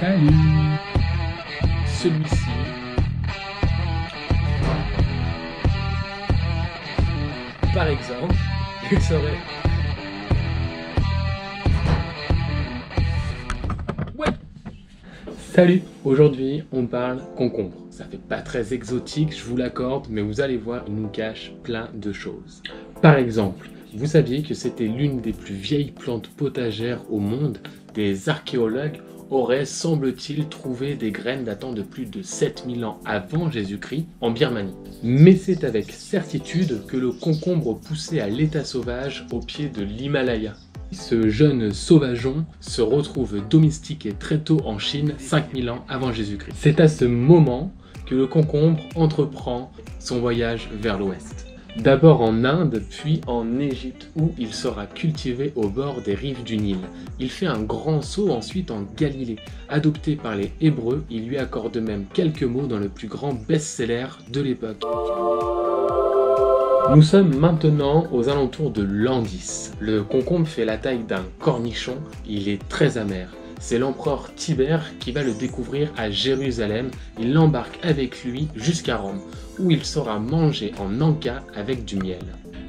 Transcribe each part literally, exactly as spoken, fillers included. famille. Celui-ci. Par exemple, il serait... Ouais. Salut! Aujourd'hui, on parle concombre. Ça fait pas très exotique, je vous l'accorde, mais vous allez voir, il nous cache plein de choses. Par exemple, vous saviez que c'était l'une des plus vieilles plantes potagères au monde? Des archéologues aurait, semble-t-il, trouvé des graines datant de plus de sept mille ans avant Jésus-Christ en Birmanie. Mais c'est avec certitude que le concombre poussait à l'état sauvage au pied de l'Himalaya. Ce jeune sauvageon se retrouve domestiqué très tôt en Chine, cinq mille ans avant Jésus-Christ. C'est à ce moment que le concombre entreprend son voyage vers l'ouest. D'abord en Inde, puis en Égypte, où il sera cultivé au bord des rives du Nil. Il fait un grand saut ensuite en Galilée. Adopté par les Hébreux, ils lui accordent même quelques mots dans le plus grand best-seller de l'époque. Nous sommes maintenant aux alentours de l'an dix. Le concombre fait la taille d'un cornichon, il est très amer. C'est l'empereur Tibère qui va le découvrir à Jérusalem. Il l'embarque avec lui jusqu'à Rome, où il sera mangé en anka avec du miel.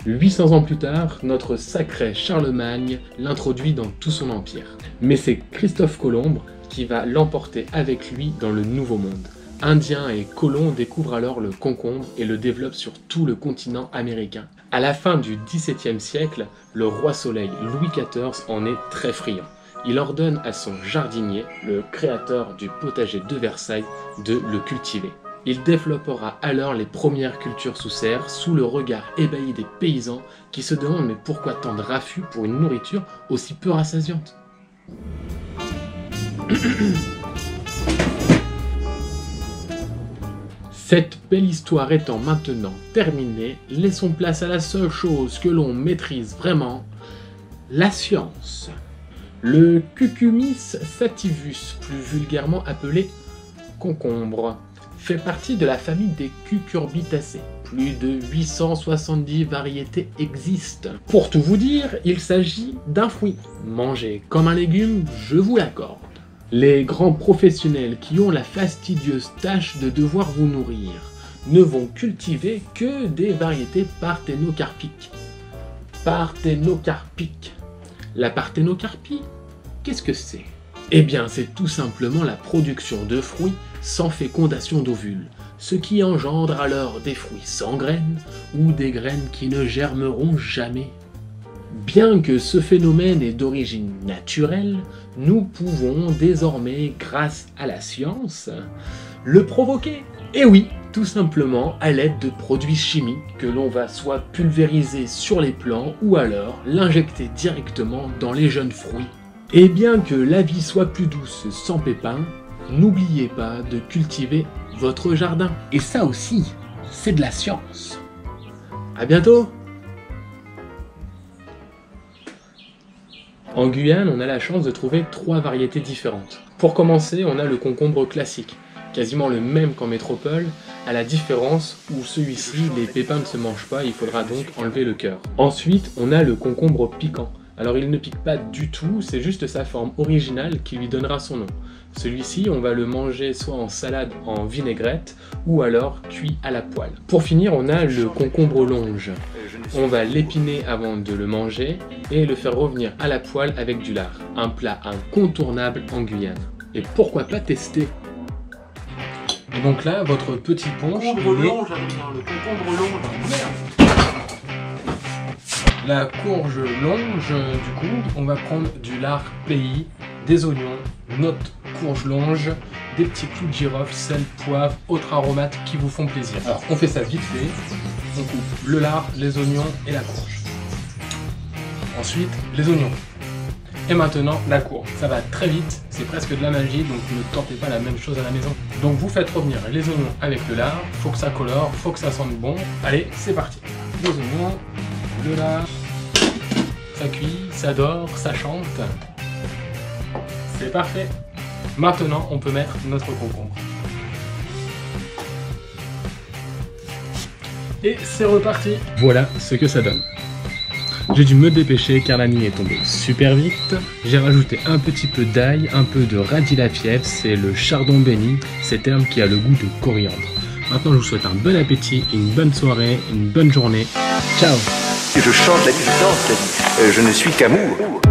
huit cents ans plus tard, notre sacré Charlemagne l'introduit dans tout son empire. Mais c'est Christophe Colomb qui va l'emporter avec lui dans le Nouveau Monde. Indiens et colons découvrent alors le concombre et le développent sur tout le continent américain. À la fin du dix-septième siècle, le roi soleil Louis quatorze en est très friand. Il ordonne à son jardinier, le créateur du potager de Versailles, de le cultiver. Il développera alors les premières cultures sous serre, sous le regard ébahi des paysans qui se demandent mais pourquoi tant de raffus pour une nourriture aussi peu rassasiante. Cette belle histoire étant maintenant terminée, laissons place à la seule chose que l'on maîtrise vraiment, la science. Le Cucumis sativus, plus vulgairement appelé concombre, fait partie de la famille des cucurbitacées. Plus de huit cent soixante-dix variétés existent. Pour tout vous dire, il s'agit d'un fruit. Mangé comme un légume, je vous l'accorde. Les grands professionnels qui ont la fastidieuse tâche de devoir vous nourrir ne vont cultiver que des variétés parthénocarpiques. Parthénocarpiques. La parthénocarpie, qu'est-ce que c'est? Eh bien, c'est tout simplement la production de fruits sans fécondation d'ovules, ce qui engendre alors des fruits sans graines ou des graines qui ne germeront jamais. Bien que ce phénomène est d'origine naturelle, nous pouvons désormais, grâce à la science, le provoquer. Et oui, tout simplement à l'aide de produits chimiques que l'on va soit pulvériser sur les plants ou alors l'injecter directement dans les jeunes fruits. Et bien que la vie soit plus douce sans pépins, n'oubliez pas de cultiver votre jardin. Et ça aussi, c'est de la science. À bientôt! En Guyane, on a la chance de trouver trois variétés différentes. Pour commencer, on a le concombre classique, quasiment le même qu'en métropole, à la différence où celui-ci, les pépins ne se mangent pas, il faudra donc enlever le cœur. Ensuite, on a le concombre piquant. Alors il ne pique pas du tout, c'est juste sa forme originale qui lui donnera son nom. Celui-ci, on va le manger soit en salade, en vinaigrette, ou alors cuit à la poêle. Pour finir, on a le concombre longe. On va l'épiner avant de le manger et le faire revenir à la poêle avec du lard. Un plat incontournable en Guyane. Et pourquoi pas tester? Et donc là, votre petit punch... Le concombre longe, le concombre longe, merde. La courge longe, du coup, on va prendre du lard pays, des oignons, notre courge longe, des petits clous de girofle, sel, poivre, autres aromates qui vous font plaisir. Alors, on fait ça vite fait, on coupe le lard, les oignons et la courge. Ensuite, les oignons. Et maintenant, la courge. Ça va très vite, c'est presque de la magie, donc ne tentez pas la même chose à la maison. Donc vous faites revenir les oignons avec le lard, faut que ça colore, faut que ça sente bon. Allez, c'est parti. Les oignons, le lard, ça cuit, ça dort, ça chante. C'est parfait. Maintenant, on peut mettre notre concombre. Et c'est reparti. Voilà ce que ça donne. J'ai dû me dépêcher car la nuit est tombée super vite. J'ai rajouté un petit peu d'ail, un peu de radis-la-fièvre, c'est le chardon béni, cet herbe qui a le goût de coriandre. Maintenant je vous souhaite un bon appétit, une bonne soirée, une bonne journée. Ciao. Je chante la vie, je danse la vie, euh, je ne suis qu'amour.